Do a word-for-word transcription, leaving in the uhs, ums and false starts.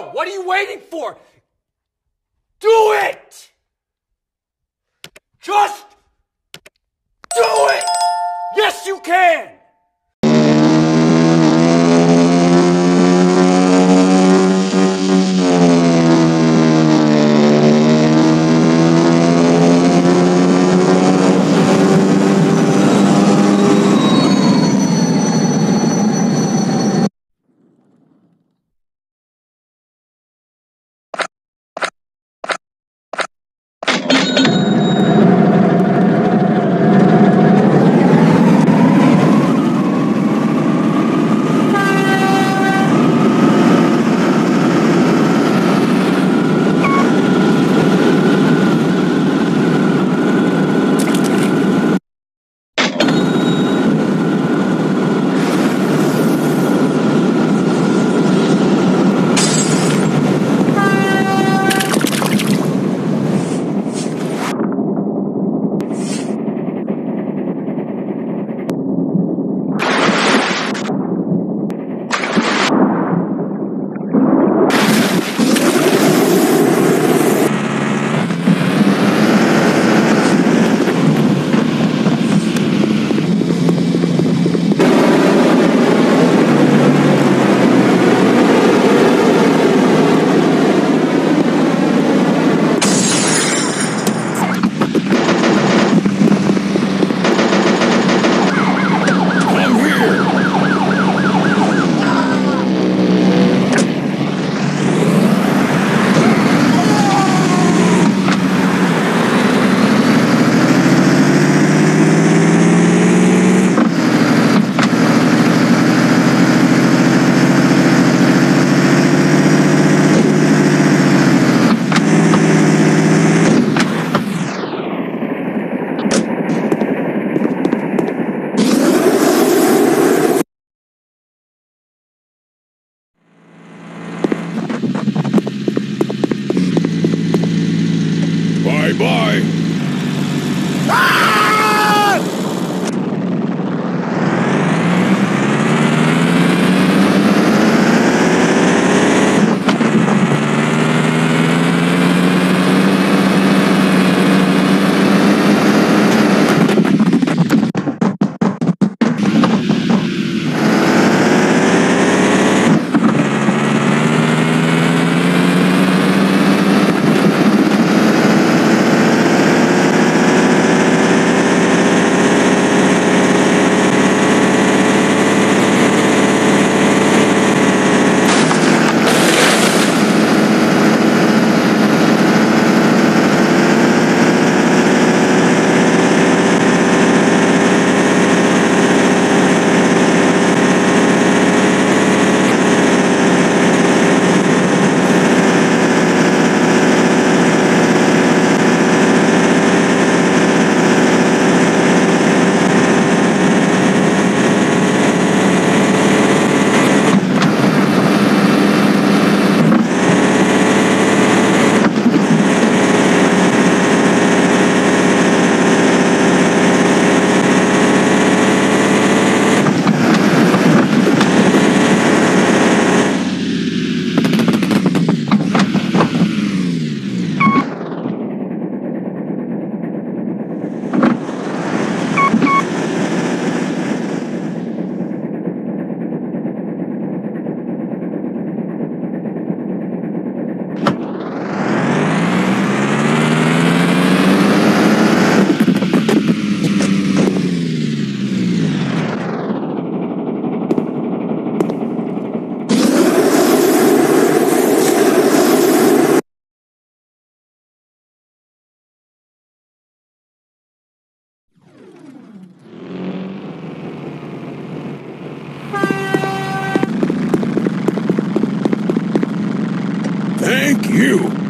go! What are you waiting for? Do it! Just do it! Yes, you can! Bye. Thank you.